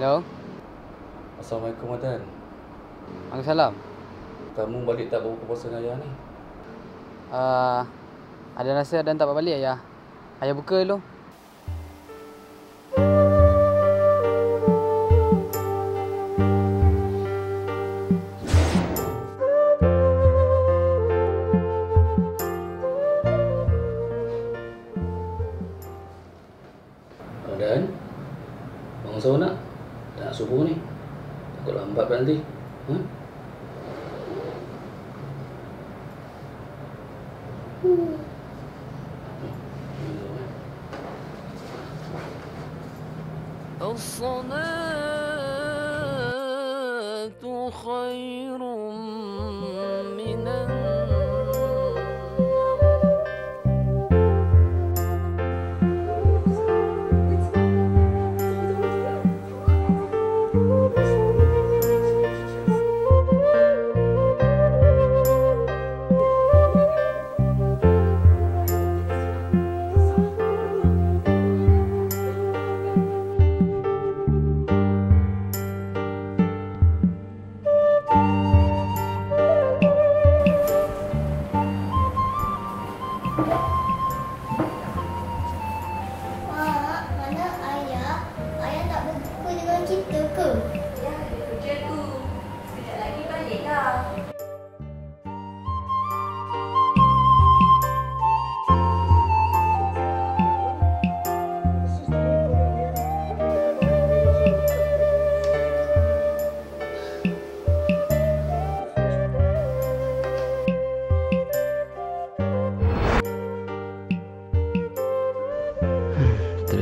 Hello. Assalamualaikum, Adan. Waalaikumsalam. Kamu balik tak berbuka puasa dengan ayah ni? Adan rasa Adan tak dapat balik, ayah. Ayah buka dulu. Dan bangun sahur nak? Tak nak subuh ni. Takut lambat nanti. As-salatu khairun minan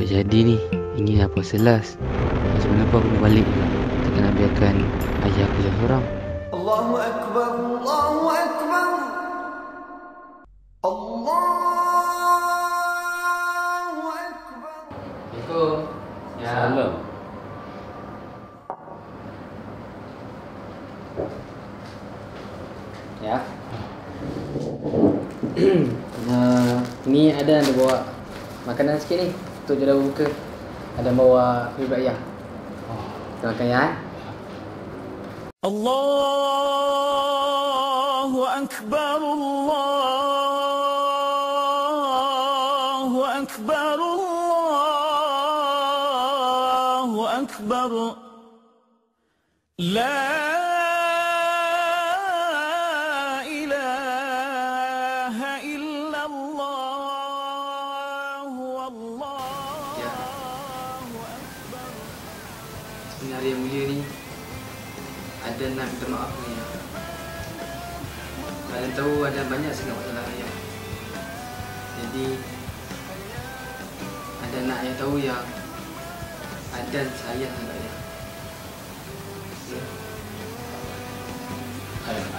jadi ni. Ini dah puasa last. Macam mana pun aku nak balik. Takkan nak biarkan ayah aku seorang. Allahu Akbar, Allahu Akbar, Allahu Akbar. Assalamualaikum. Ya. Salam. Ya. Ni ada bawa makanan sikit ni. Untuk jadwal buka ada bawa ribet ayah. Kita makan ya. Allahu Akbar, Allahu Akbar, Allahu Akbar, la ilaha illallah wallah. Ini hari yang mulia ni, Adan nak minta maaf ni. Adan tahu ada banyak sangat masalah ayah. Jadi Adan nak ayah tahu yang Adan sayang dengan ayah. Ya.